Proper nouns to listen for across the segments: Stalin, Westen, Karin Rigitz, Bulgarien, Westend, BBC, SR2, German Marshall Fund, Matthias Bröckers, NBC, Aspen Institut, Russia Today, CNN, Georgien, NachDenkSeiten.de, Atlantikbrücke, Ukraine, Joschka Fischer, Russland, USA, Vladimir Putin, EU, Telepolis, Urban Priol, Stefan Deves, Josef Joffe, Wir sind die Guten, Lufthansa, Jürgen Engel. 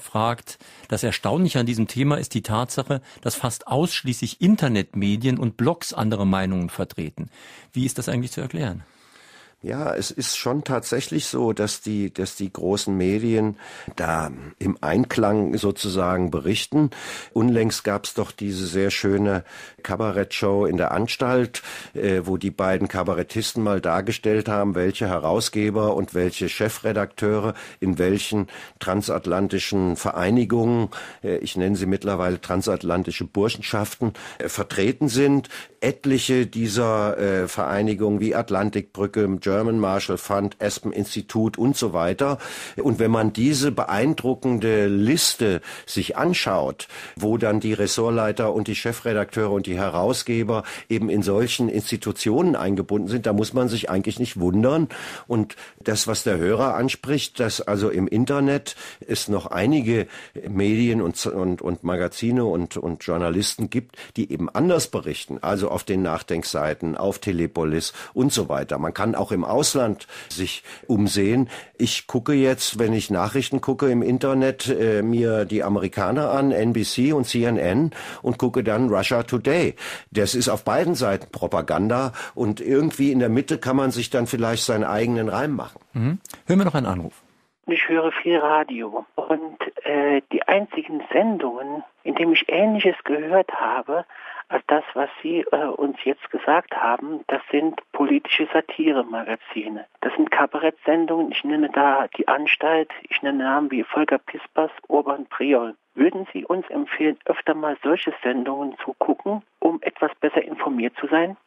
fragt, das Erstaunliche an diesem Thema ist die Tatsache, dass fast ausschließlich Internetmedien und Blogs andere Meinungen vertreten. Wie ist das eigentlich zu erklären? Ja, es ist schon tatsächlich so, dass die großen Medien da im Einklang sozusagen berichten. Unlängst gab's doch diese sehr schöne Kabarettshow in der Anstalt, wo die beiden Kabarettisten mal dargestellt haben, welche Herausgeber und welche Chefredakteure in welchen transatlantischen Vereinigungen, ich nenne sie mittlerweile transatlantische Burschenschaften, vertreten sind. Etliche dieser Vereinigungen wie Atlantikbrücke, German Marshall Fund, Aspen Institut und so weiter. Und wenn man diese beeindruckende Liste sich anschaut, wo dann die Ressortleiter und die Chefredakteure und die Herausgeber eben in solchen Institutionen eingebunden sind, da muss man sich eigentlich nicht wundern. Und das, was der Hörer anspricht, dass also im Internet es noch einige Medien und Magazine und Journalisten gibt, die eben anders berichten, also auf den NachDenkSeiten, auf Telepolis und so weiter. Man kann auch im Ausland sich umsehen. Ich gucke jetzt, wenn ich Nachrichten gucke im Internet, mir die Amerikaner an, NBC und CNN, und gucke dann Russia Today. Das ist auf beiden Seiten Propaganda und irgendwie in der Mitte kann man sich dann vielleicht seinen eigenen Reim machen. Mhm. Hören wir noch einen Anruf. Ich höre viel Radio und die einzigen Sendungen, in denen ich Ähnliches gehört habe, als das, was Sie uns jetzt gesagt haben, das sind politische Satire-Magazine. Das sind Kabarettsendungen, ich nenne da die Anstalt, ich nenne Namen wie Volker Pispers, Urban Priol. Würden Sie uns empfehlen, öfter mal solche Sendungen zu gucken, um etwas besser informiert zu sein?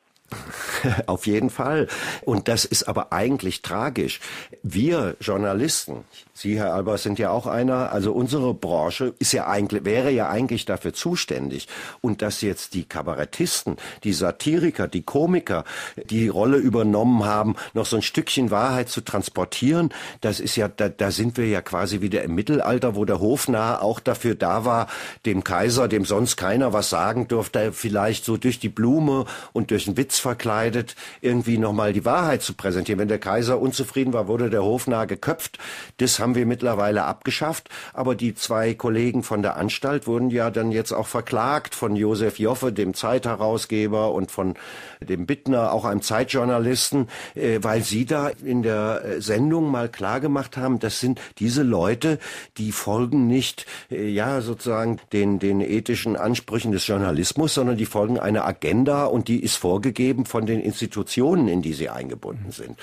Auf jeden Fall. Und das ist aber eigentlich tragisch. Wir Journalisten, Sie, Herr Albers, sind ja auch einer, also unsere Branche ist ja eigentlich, wäre ja eigentlich dafür zuständig. Und dass jetzt die Kabarettisten, die Satiriker, die Komiker die Rolle übernommen haben, noch so ein Stückchen Wahrheit zu transportieren, das ist ja, da sind wir ja quasi wieder im Mittelalter, wo der Hofnarr auch dafür da war, dem Kaiser, dem sonst keiner was sagen durfte, vielleicht so durch die Blume und durch den Witz verkleidet, irgendwie nochmal die Wahrheit zu präsentieren. Wenn der Kaiser unzufrieden war, wurde der Hofnarr geköpft. Das haben wir mittlerweile abgeschafft. Aber die zwei Kollegen von der Anstalt wurden ja dann jetzt auch verklagt von Josef Joffe, dem Zeitherausgeber, und von dem Bittner, auch einem Zeitjournalisten, weil sie da in der Sendung mal klargemacht haben, das sind diese Leute, die folgen nicht ja sozusagen den ethischen Ansprüchen des Journalismus, sondern die folgen einer Agenda und die ist vorgegeben von den Institutionen, in die sie eingebunden sind.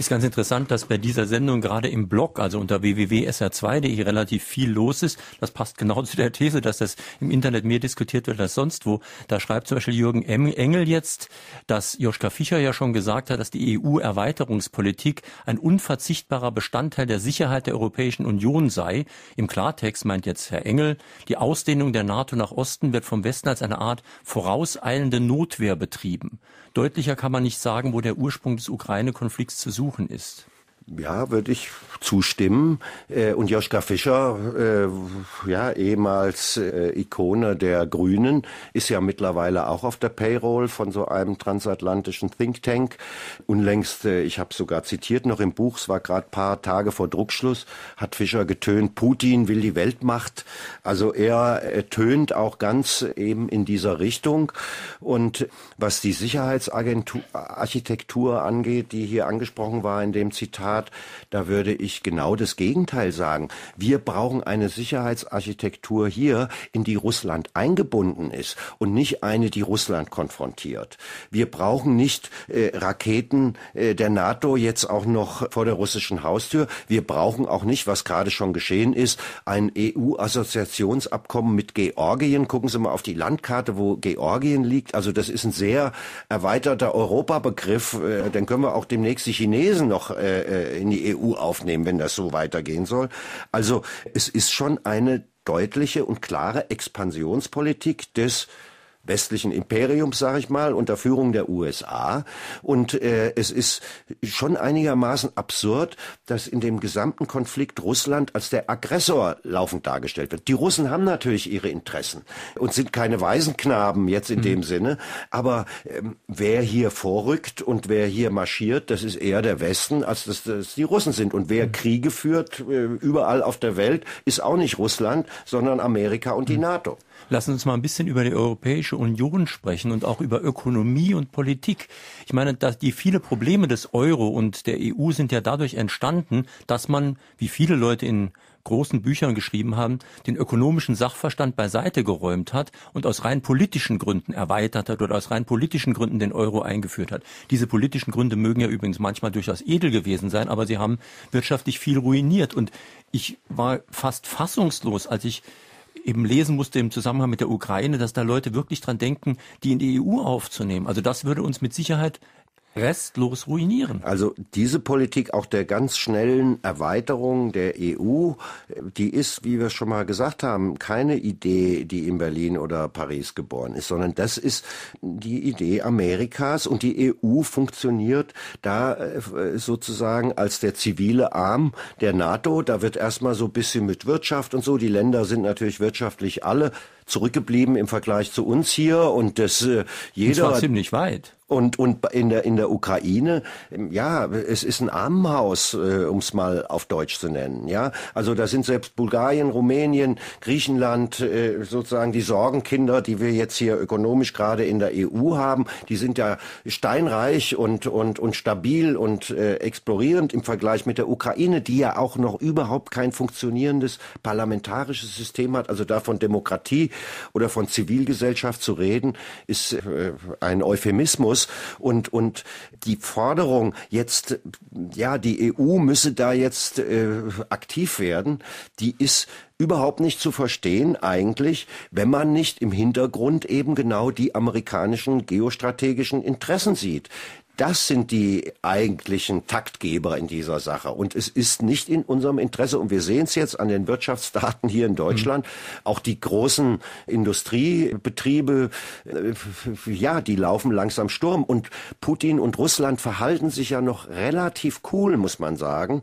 Ist ganz interessant, dass bei dieser Sendung gerade im Blog, also unter www.sr2.de, relativ viel los ist. Das passt genau zu der These, dass das im Internet mehr diskutiert wird als sonst wo. Da schreibt zum Beispiel Jürgen Engel jetzt, dass Joschka Fischer ja schon gesagt hat, dass die EU-Erweiterungspolitik ein unverzichtbarer Bestandteil der Sicherheit der Europäischen Union sei. Im Klartext meint jetzt Herr Engel, die Ausdehnung der NATO nach Osten wird vom Westen als eine Art vorauseilende Notwehr betrieben. Deutlicher kann man nicht sagen, wo der Ursprung des Ukraine-Konflikts zu suchen ist. Ja, würde ich zustimmen. Und Joschka Fischer, ja, ehemals Ikone der Grünen, ist ja mittlerweile auch auf der Payroll von so einem transatlantischen Think Tank. Unlängst, ich habe es sogar zitiert noch im Buch, es war gerade paar Tage vor Druckschluss, hat Fischer getönt, Putin will die Weltmacht. Also er tönt auch ganz eben in dieser Richtung. Und was die Sicherheitsarchitektur angeht, die hier angesprochen war in dem Zitat, da würde ich genau das Gegenteil sagen. Wir brauchen eine Sicherheitsarchitektur hier, in die Russland eingebunden ist und nicht eine, die Russland konfrontiert. Wir brauchen nicht Raketen der NATO jetzt auch noch vor der russischen Haustür. Wir brauchen auch nicht, was gerade schon geschehen ist, ein EU-Assoziationsabkommen mit Georgien. Gucken Sie mal auf die Landkarte, wo Georgien liegt. Also das ist ein sehr erweiterter Europabegriff. Dann können wir auch demnächst die Chinesen noch in die EU aufnehmen, wenn das so weitergehen soll. Also es ist schon eine deutliche und klare Expansionspolitik des westlichen Imperiums, sage ich mal, unter Führung der USA. Und es ist schon einigermaßen absurd, dass in dem gesamten Konflikt Russland als der Aggressor laufend dargestellt wird. Die Russen haben natürlich ihre Interessen und sind keine Waisenknaben jetzt in dem Sinne. Aber wer hier vorrückt und wer hier marschiert, das ist eher der Westen, als dass das die Russen sind. Und wer Kriege führt überall auf der Welt, ist auch nicht Russland, sondern Amerika und die NATO. Lassen Sie uns mal ein bisschen über die Europäische Union sprechen und auch über Ökonomie und Politik. Ich meine, dass die vielen Probleme des Euro und der EU sind ja dadurch entstanden, dass man, wie viele Leute in großen Büchern geschrieben haben, den ökonomischen Sachverstand beiseite geräumt hat und aus rein politischen Gründen erweitert hat oder aus rein politischen Gründen den Euro eingeführt hat. Diese politischen Gründe mögen ja übrigens manchmal durchaus edel gewesen sein, aber sie haben wirtschaftlich viel ruiniert. Und ich war fast fassungslos, als ich eben lesen musste im Zusammenhang mit der Ukraine, dass da Leute wirklich dran denken, die in die EU aufzunehmen. Also das würde uns mit Sicherheit restlos ruinieren. Also diese Politik auch der ganz schnellen Erweiterung der EU, die ist, wie wir schon mal gesagt haben, keine Idee, die in Berlin oder Paris geboren ist, sondern das ist die Idee Amerikas, und die EU funktioniert da sozusagen als der zivile Arm der NATO. Da wird erstmal so ein bisschen mit Wirtschaft und so, die Länder sind natürlich wirtschaftlich alle zurückgeblieben im Vergleich zu uns hier, und das jeder. Das war ziemlich weit. Und in der Ukraine, ja, es ist ein Armenhaus, um es mal auf Deutsch zu nennen, ja. Also da sind selbst Bulgarien, Rumänien, Griechenland, sozusagen die Sorgenkinder, die wir jetzt hier ökonomisch gerade in der EU haben, die sind ja steinreich und stabil und explorierend im Vergleich mit der Ukraine, die ja auch noch überhaupt kein funktionierendes parlamentarisches System hat. Also da von Demokratie oder von Zivilgesellschaft zu reden, ist ein Euphemismus. Und die Forderung jetzt, ja, die EU müsse da jetzt aktiv werden, die ist überhaupt nicht zu verstehen eigentlich, wenn man nicht im Hintergrund eben genau die amerikanischen geostrategischen Interessen sieht. Das sind die eigentlichen Taktgeber in dieser Sache. Und es ist nicht in unserem Interesse, und wir sehen es jetzt an den Wirtschaftsdaten hier in Deutschland, auch die großen Industriebetriebe, ja, die laufen langsam Sturm. Und Putin und Russland verhalten sich ja noch relativ cool, muss man sagen.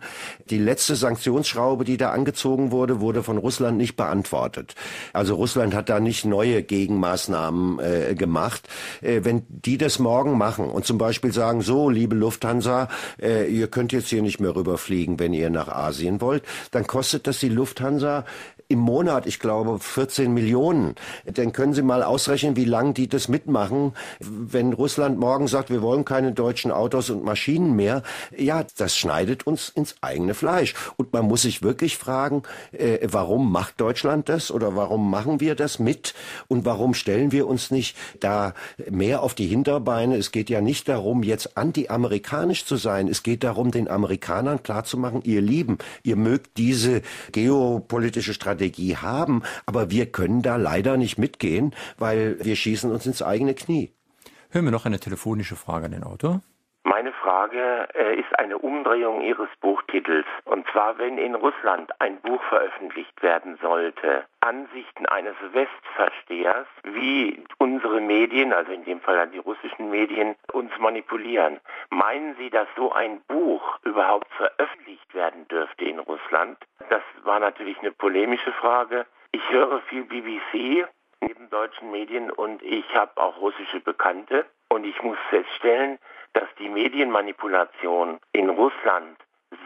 Die letzte Sanktionsschraube, die da angezogen wurde, wurde von Russland nicht beantwortet. Also Russland hat da nicht neue Gegenmaßnahmen gemacht. Wenn die das morgen machen und zum Beispiel sagen, so, liebe Lufthansa, ihr könnt jetzt hier nicht mehr rüberfliegen, wenn ihr nach Asien wollt, dann kostet das die Lufthansa im Monat, ich glaube, 14 Millionen. Dann können Sie mal ausrechnen, wie lange die das mitmachen. Wenn Russland morgen sagt, wir wollen keine deutschen Autos und Maschinen mehr, ja, das schneidet uns ins eigene Fleisch. Und man muss sich wirklich fragen, warum macht Deutschland das oder warum machen wir das mit und warum stellen wir uns nicht da mehr auf die Hinterbeine? Es geht ja nicht darum, jetzt anti-amerikanisch zu sein. Es geht darum, den Amerikanern klarzumachen, ihr Lieben, ihr mögt diese geopolitische Strategie haben, aber wir können da leider nicht mitgehen, weil wir schießen uns ins eigene Knie. Hören wir noch eine telefonische Frage an den Autor. Meine Frage ist eine Umdrehung Ihres Buchtitels. Und zwar, wenn in Russland ein Buch veröffentlicht werden sollte, Ansichten eines Westverstehers, wie unsere Medien, also in dem Fall die russischen Medien, uns manipulieren. Meinen Sie, dass so ein Buch überhaupt veröffentlicht werden dürfte in Russland? Das war natürlich eine polemische Frage. Ich höre viel BBC neben deutschen Medien und ich habe auch russische Bekannte. Und ich muss feststellen, dass die Medienmanipulation in Russland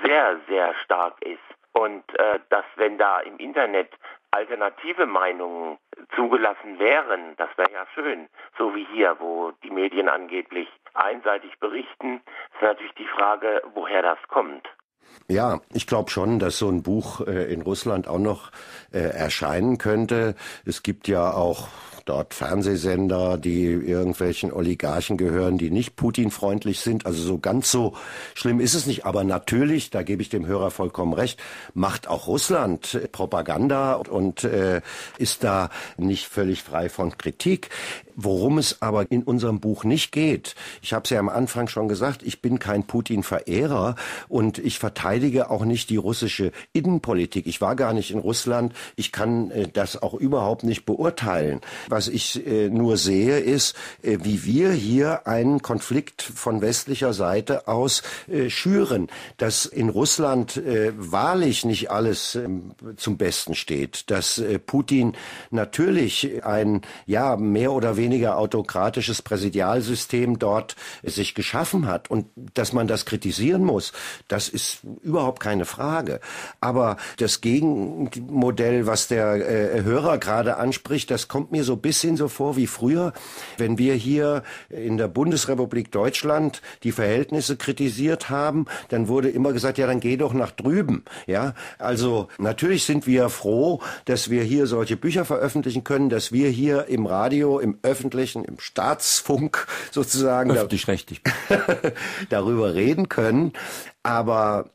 sehr, sehr stark ist. Und dass, wenn da im Internet alternative Meinungen zugelassen wären, das wäre ja schön. So wie hier, wo die Medien angeblich einseitig berichten, ist natürlich die Frage, woher das kommt. Ja, ich glaube schon, dass so ein Buch in Russland auch noch erscheinen könnte. Es gibt ja auch dort Fernsehsender, die irgendwelchen Oligarchen gehören, die nicht Putin-freundlich sind. Also so ganz so schlimm ist es nicht. Aber natürlich, da gebe ich dem Hörer vollkommen recht, macht auch Russland Propaganda und ist da nicht völlig frei von Kritik. Worum es aber in unserem Buch nicht geht, ich habe es ja am Anfang schon gesagt, ich bin kein Putin-Verehrer und ich verteidige auch nicht die russische Innenpolitik. Ich war gar nicht in Russland, ich kann das auch überhaupt nicht beurteilen. Was ich nur sehe, ist, wie wir hier einen Konflikt von westlicher Seite aus schüren, dass in Russland wahrlich nicht alles zum Besten steht, dass Putin natürlich ein ja mehr oder weniger autokratisches Präsidialsystem dort sich geschaffen hat und dass man das kritisieren muss, das ist überhaupt keine Frage. Aber das Gegenmodell, was der Hörer gerade anspricht, das kommt mir so ein bisschen so vor wie früher, wenn wir hier in der Bundesrepublik Deutschland die Verhältnisse kritisiert haben, dann wurde immer gesagt, ja, dann geh doch nach drüben. Ja, also natürlich sind wir froh, dass wir hier solche Bücher veröffentlichen können, dass wir hier im Radio, im Öffentlichen, im Staatsfunk sozusagen öffentlich-rechtlich darüber reden können. Aber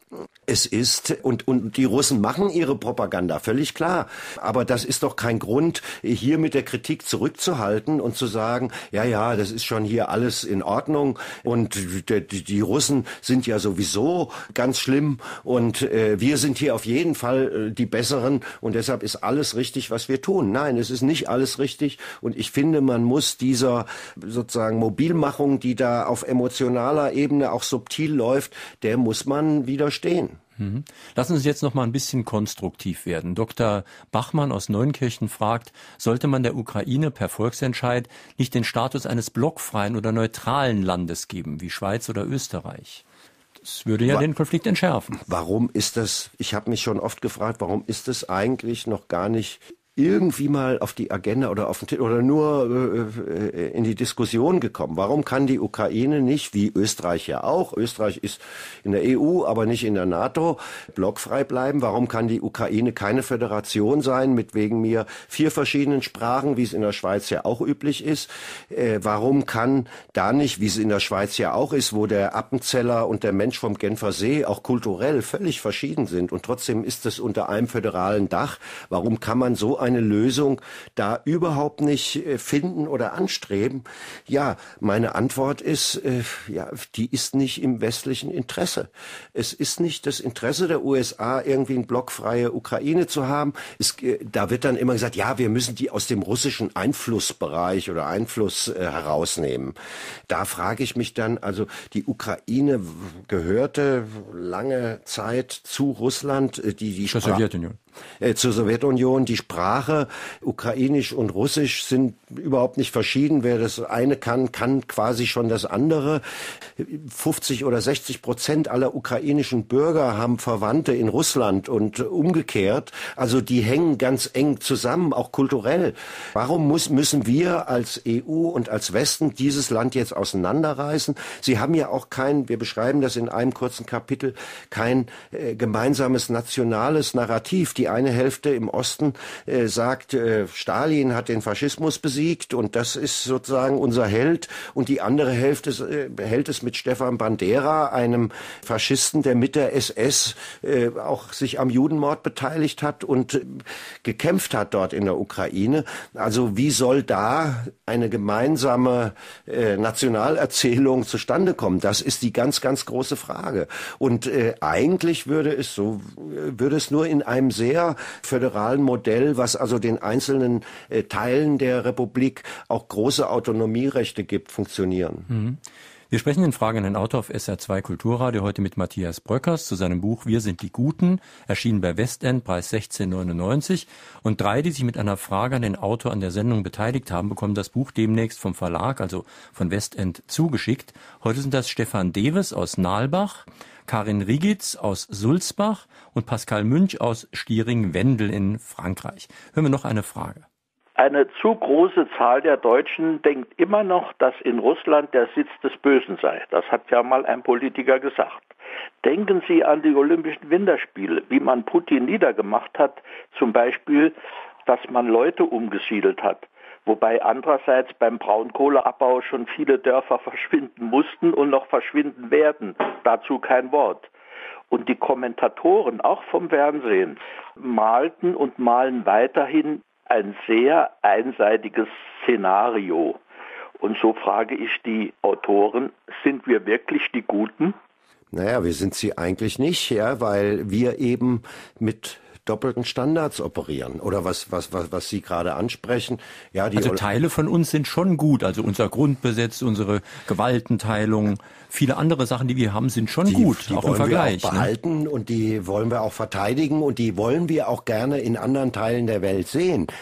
es ist, und die Russen machen ihre Propaganda, völlig klar. Aber das ist doch kein Grund, hier mit der Kritik zurückzuhalten und zu sagen, ja, ja, das ist schon hier alles in Ordnung und die Russen sind ja sowieso ganz schlimm und wir sind hier auf jeden Fall die Besseren und deshalb ist alles richtig, was wir tun. Nein, es ist nicht alles richtig und ich finde, man muss dieser sozusagen Mobilmachung, die da auf emotionaler Ebene auch subtil läuft, der muss man widerstehen. Lassen Sie uns jetzt noch mal ein bisschen konstruktiv werden. Dr. Bachmann aus Neunkirchen fragt, sollte man der Ukraine per Volksentscheid nicht den Status eines blockfreien oder neutralen Landes geben, wie Schweiz oder Österreich? Das würde ja den Konflikt entschärfen. Warum ist das, ich habe mich schon oft gefragt, warum ist das eigentlich noch gar nicht irgendwie mal auf die Agenda oder auf den Tisch oder nur in die Diskussion gekommen. Warum kann die Ukraine nicht, wie Österreich ja auch, Österreich ist in der EU, aber nicht in der NATO, blockfrei bleiben? Warum kann die Ukraine keine Föderation sein mit wegen mir 4 verschiedenen Sprachen, wie es in der Schweiz ja auch üblich ist? Warum kann da nicht, wie es in der Schweiz ja auch ist, wo der Appenzeller und der Mensch vom Genfer See auch kulturell völlig verschieden sind und trotzdem ist es unter einem föderalen Dach, warum kann man so eine Lösung da überhaupt nicht finden oder anstreben? Ja, meine Antwort ist, ja, die ist nicht im westlichen Interesse. Es ist nicht das Interesse der USA, irgendwie eine blockfreie Ukraine zu haben. Da wird dann immer gesagt, ja, wir müssen die aus dem russischen Einflussbereich oder Einfluss herausnehmen. Da frage ich mich dann, also die Ukraine gehörte lange Zeit zu Russland, zur Sowjetunion. Zur Sowjetunion. Die Sprache, Ukrainisch und Russisch, sind überhaupt nicht verschieden. Wer das eine kann, kann quasi schon das andere. 50 oder 60% aller ukrainischen Bürger haben Verwandte in Russland und umgekehrt. Also die hängen ganz eng zusammen, auch kulturell. Warum müssen wir als EU und als Westen dieses Land jetzt auseinanderreißen? Sie haben ja auch kein, wir beschreiben das in einem kurzen Kapitel, kein gemeinsames nationales Narrativ. Die eine Hälfte im Osten sagt, Stalin hat den Faschismus besiegt und das ist sozusagen unser Held. Und die andere Hälfte hält es mit Stefan Bandera, einem Faschisten, der mit der SS auch sich am Judenmord beteiligt hat und gekämpft hat dort in der Ukraine. Also wie soll da eine gemeinsame Nationalerzählung zustande kommen? Das ist die ganz, ganz große Frage. Und eigentlich würde es nur in einem sehr föderalen Modell, was also den einzelnen Teilen der Republik auch große Autonomierechte gibt, funktionieren. Wir sprechen in Frage an den Autor auf SR2 Kulturradio heute mit Matthias Bröckers zu seinem Buch Wir sind die Guten, erschienen bei Westend, Preis 16,99. Und 3, die sich mit einer Frage an den Autor an der Sendung beteiligt haben, bekommen das Buch demnächst vom Verlag, also von Westend, zugeschickt. Heute sind das Stefan Deves aus Nalbach, Karin Rigitz aus Sulzbach und Pascal Münch aus Stiering-Wendel in Frankreich. Hören wir noch eine Frage. Eine zu große Zahl der Deutschen denkt immer noch, dass in Russland der Sitz des Bösen sei. Das hat ja mal ein Politiker gesagt. Denken Sie an die Olympischen Winterspiele, wie man Putin niedergemacht hat, zum Beispiel, dass man Leute umgesiedelt hat. Wobei andererseits beim Braunkohleabbau schon viele Dörfer verschwinden mussten und noch verschwinden werden. Dazu kein Wort. Und die Kommentatoren, auch vom Fernsehen, malten und malen weiterhin ein sehr einseitiges Szenario. Und so frage ich die Autoren, sind wir wirklich die Guten? Naja, wir sind sie eigentlich nicht, ja, weil wir eben mit doppelten Standards operieren. Oder was Sie gerade ansprechen. Ja, die also Teile von uns sind schon gut. Also unser Grundbesetz, unsere Gewaltenteilung, viele andere Sachen, die wir haben, sind schon gut. Die auch wollen im Vergleich, wir auch behalten, ne? Und die wollen wir auch verteidigen und die wollen wir auch gerne in anderen Teilen der Welt sehen.